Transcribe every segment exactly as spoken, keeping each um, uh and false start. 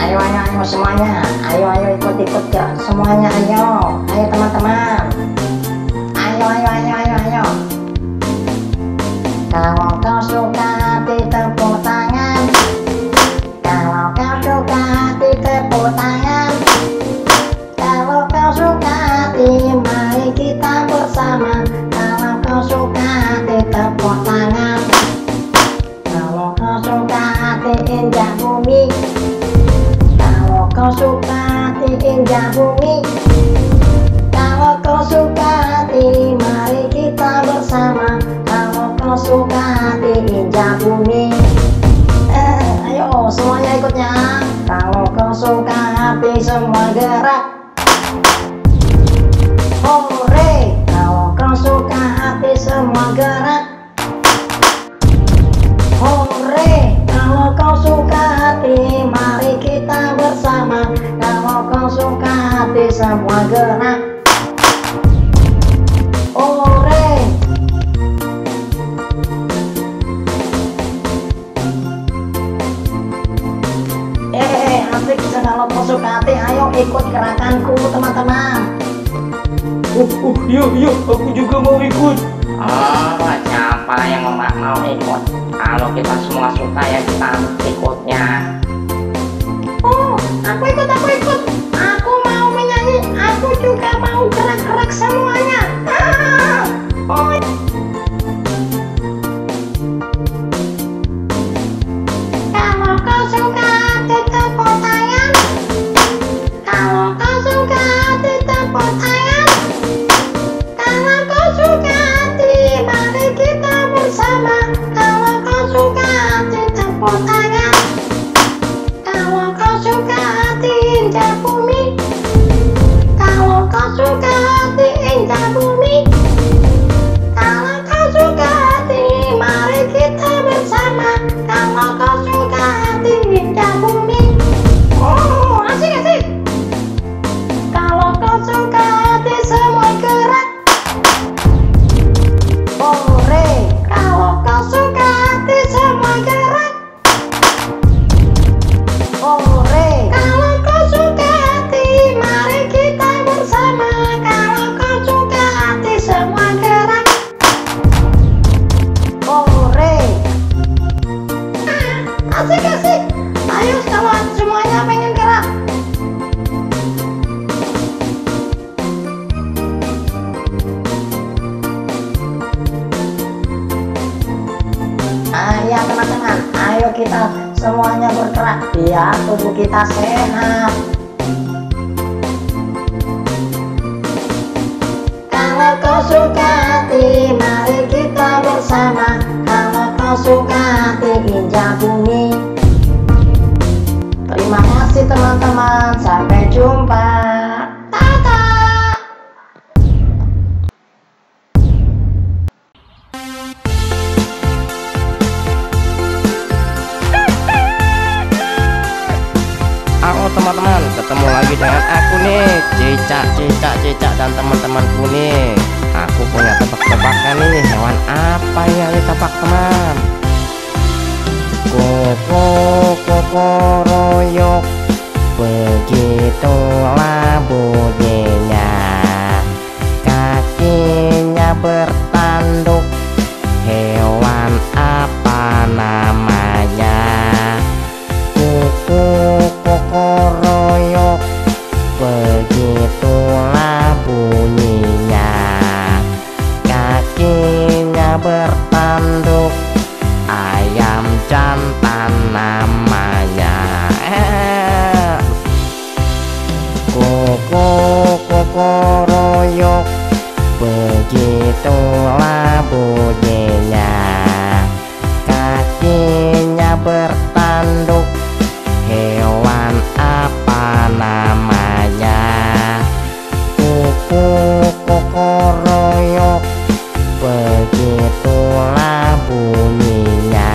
Ayo ayo ayo semuanya, ayo ayo ikut-ikut ya semuanya, ayo ayo teman-teman, ayo ayo ayo ayo ayo. Kalau kau suka ditepuk tangan, kalau kau suka ditepuk tangan, kalau kau suka hati, mari kita bersama. Kalau kau suka hati tepuk tangan, kalau kau suka hati indah bumi, kalau kau suka hati indah bumi, kalau kau suka hati mari kita bersama. Kalau kau suka hati indah bumi, eh, ayo semuanya ikutnya. Kalau kau suka hati semua gerak, hore! Kalau kau suka hati semua gerak, hore! Kalau kau suka hati mari kita bersama. Kalau kau suka hati semua gerak, hore! Eh, asik kalau kau suka hati, ayo ikut gerakanku teman-teman. Oh, oh, yuk, yuk, aku juga mau ikut. Oh, siapa yang mau, mau ikut? Kalau kita semua suka ya kita harus ikutnya. Oh, aku ikut, aku ikut. Aku mau menyanyi, aku juga mau gerak-gerak semuanya. Ah, oh. Kalau kau suka tepuk tangan, kalau kau suka tepuk tangan. Ya teman-teman, ayo kita semuanya bergerak biar tubuh kita sehat. Kalau kau suka hati, mari kita bersama. Kalau kau suka hati, injak bumi. Terima kasih teman-teman, sampai jumpa. Teman-teman, ketemu lagi dengan aku nih, Cicak, Cicak, Cicak dan teman-temanku nih. Aku punya tebak-tebakan nih, hewan apa yang ditebak teman? Koko kokoroyok, begitulah bunyinya. Kakinya bertanduk, hewan apa namanya? Koko kokoroyok, begitulah bunyinya. Kakinya bertanduk, ayam jantan namanya. Koko kokoroyok, begitulah bunyinya. Kakinya bertanduk, hewan apa namanya? Kuku kokoroyok, begitulah bunyinya.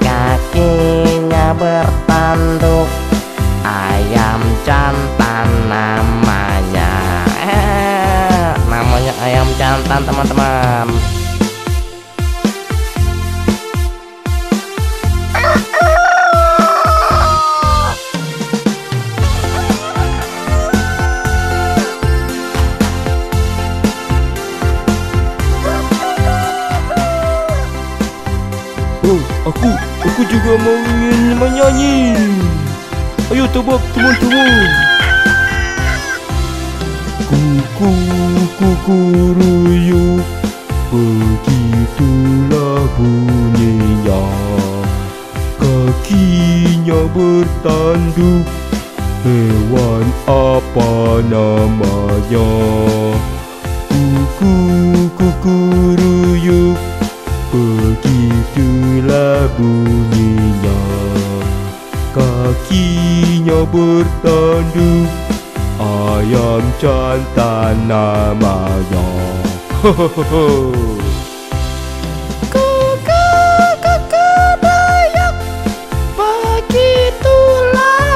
Kakinya bertanduk, ayam jantan namanya. Eh, namanya ayam jantan teman-teman. Aku, aku juga mau ingin menyanyi. Ayo tebak teman-teman. Kuku kukuruyuk, begitulah bunyinya. Kakinya bertanduk, hewan apa namanya? Kuku kukuruyuk, begitulah bunyinya. Kakinya bertanduk, ayam jantan namanya. Hohoho. Kukuruyuk, begitulah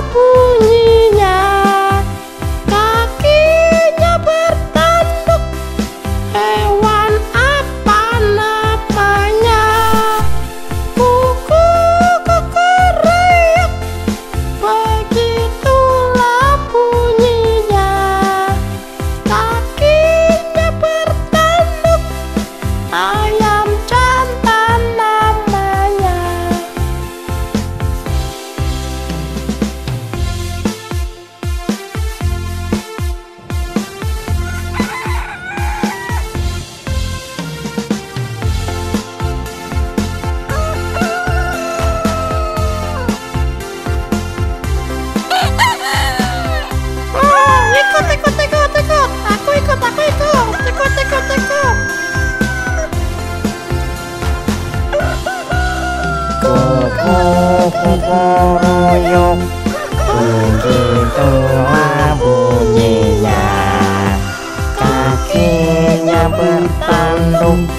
bunyinya. Kakinya bertanduk,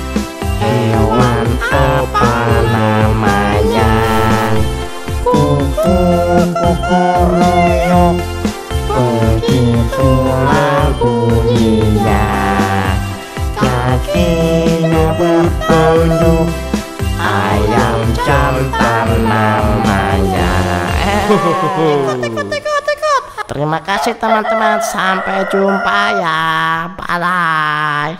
hewan apa namanya? Kukuruyuk, begitulah bunyinya. Kakinya bertanduk, ayam jantan namanya. Terima kasih teman-teman, sampai jumpa ya, bye.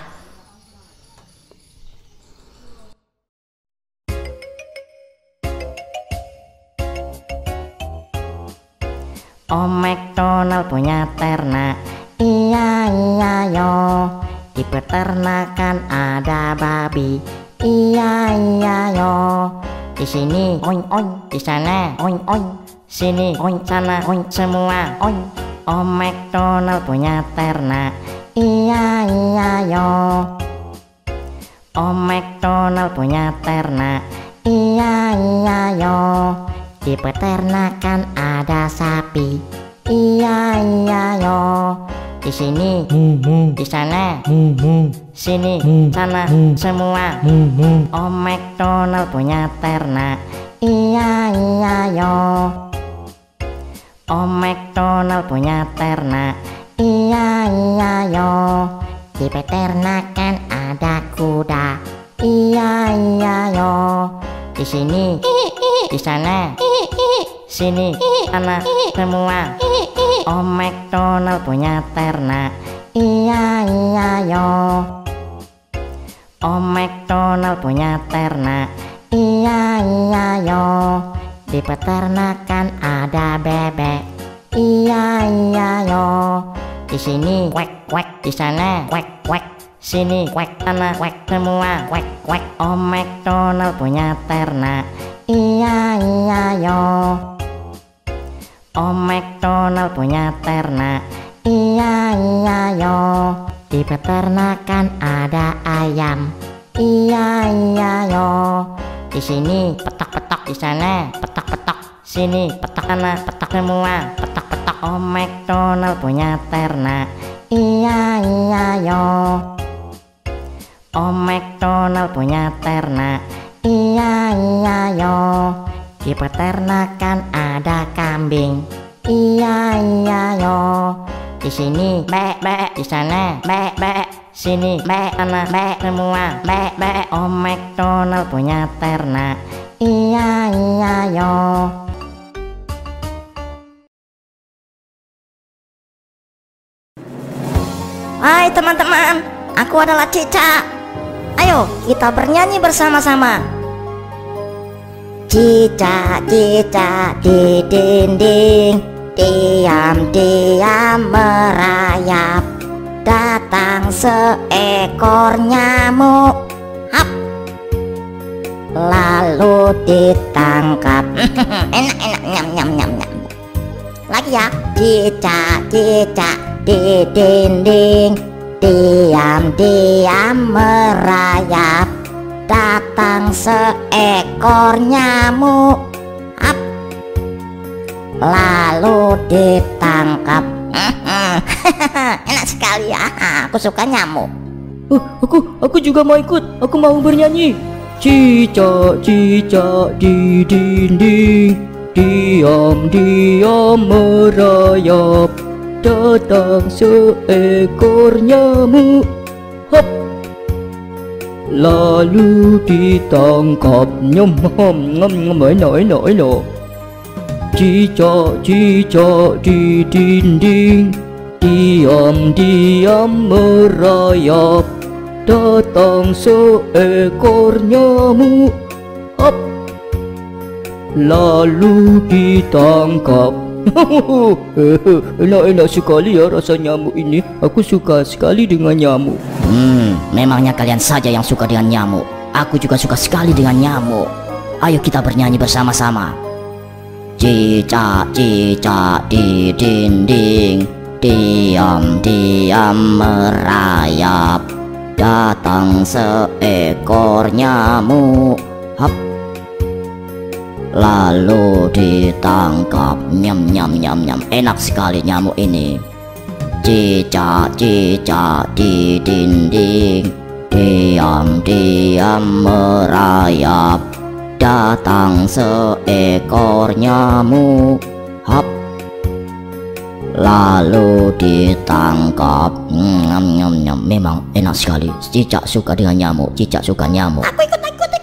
Om McDonald punya ternak, iya iya yo. Di peternakan ada babi, iya iya yo. Di sini oing oing, di sana oing oing, sini oing, sana oing, semua oing. Om McDonald punya ternak, iya iya yo. Om McDonald punya ternak, iya iya yo. Di peternakan ada sapi, iya iya yo. Di sini mm-hmm, di sana mm-hmm, sini mm-hmm, sana mm-hmm, semua mm-hmm. Om McDonald punya ternak, iya iya yo. Om McDonald punya ternak, iya iya yo. Di peternakan ada kuda, iya iya yo. Di sini di sana sini sana semua. Om McDonald punya ternak, iya iya yo. Om McDonald punya ternak, iya iya yo. Di peternakan ada bebek, iya iya yo. Di sini wek wek, di sana wek wek, sini wek, sana wek, semua wek wek. Om McDonald punya ternak, iya iya yo. Om McDonald punya ternak, iya iya yo. Di peternakan ada ayam, iya iya yo. Di sini petak-petak, di sana petak-petak, sini petak, sana petak, semua petak-petak. Om McDonald punya ternak, iya iya yo. Om McDonald punya ternak, iya iya yo. Di peternakan ada kambing, iya iya yo. Di sini bek bek, di sana bek bek, sini bek, sana bek, semua bek bek. Om McDonald punya ternak, iya iya yo. Hai teman-teman, aku adalah Cica. Ayo kita bernyanyi bersama-sama. Cicak-cicak di dinding diam-diam merayap. Datang seekor nyamuk, hap, lalu ditangkap. Enak-enak, nyam-nyam-nyam. Lagi ya. Cicak-cicak di dinding diam-diam merayap. Datang seekor nyamuk, hap, lalu ditangkap. Enak sekali ya, aku suka nyamuk. Uh, aku, aku juga mau ikut. Aku mau bernyanyi. Cicak-cicak di dinding diam-diam merayap. Datang seekor nyamuk, hop, lalu ditangkap. Nyom nyom nyom, enak enak enak. Cicak-cicak di dinding diam-diam merayap. Datang seekor nyamuk, hop, lalu ditangkap. Enak-enak sekali ya rasa nyamuk ini. Aku suka sekali dengan nyamuk. Hmm, memangnya kalian saja yang suka dengan nyamuk. Aku juga suka sekali dengan nyamuk. Ayo kita bernyanyi bersama-sama. Cicak-cicak di dinding diam-diam merayap. Datang seekor nyamuk, hap, lalu ditangkap. Nyam-nyam-nyam-nyam. Enak sekali nyamuk ini. Cicak-cicak di dinding diam-diam merayap. Datang seekor nyamuk, hap, lalu ditangkap. Nyam nyam nyam. Memang enak sekali. Cicak suka dengan nyamuk. Cicak suka nyamuk. Aku ikut, aku ikut.